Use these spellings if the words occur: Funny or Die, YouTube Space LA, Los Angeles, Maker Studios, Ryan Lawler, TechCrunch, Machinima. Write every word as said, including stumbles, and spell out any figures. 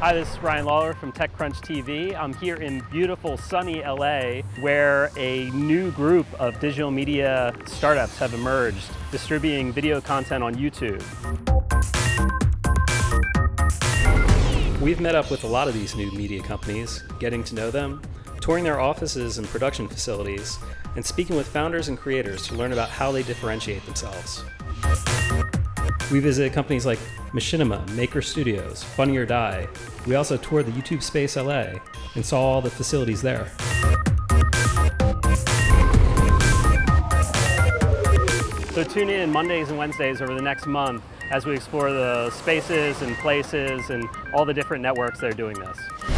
Hi, this is Ryan Lawler from TechCrunch T V. I'm here in beautiful, sunny L A, where a new group of digital media startups have emerged, distributing video content on YouTube. We've met up with a lot of these new media companies, getting to know them, touring their offices and production facilities, and speaking with founders and creators to learn about how they differentiate themselves. We visited companies like Machinima, Maker Studios, Funny or Die. We also toured the YouTube Space L A and saw all the facilities there. So tune in Mondays and Wednesdays over the next month as we explore the spaces and places and all the different networks that are doing this.